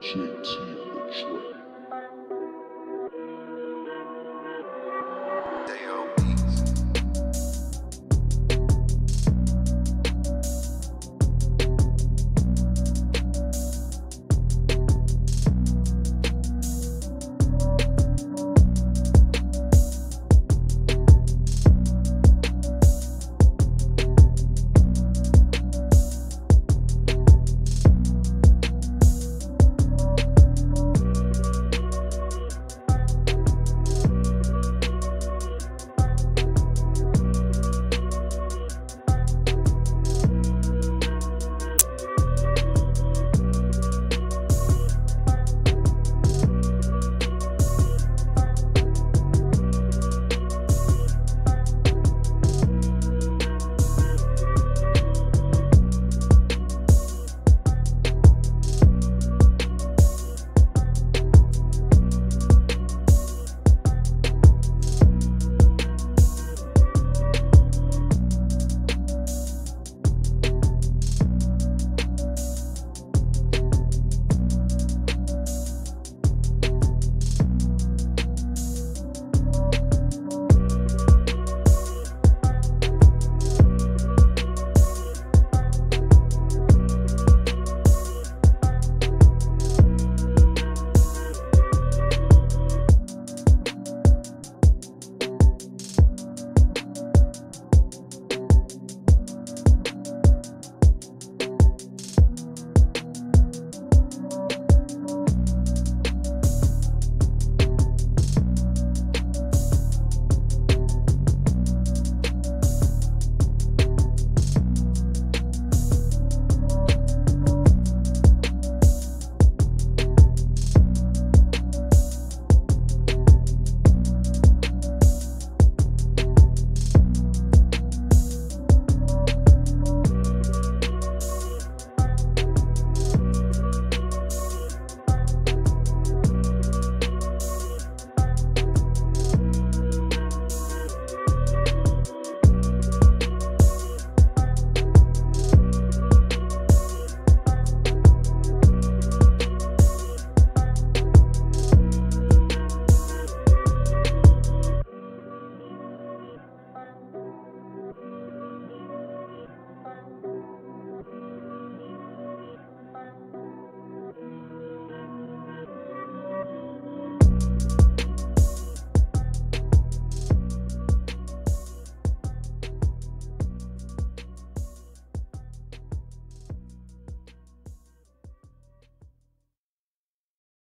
James Neal Detroit.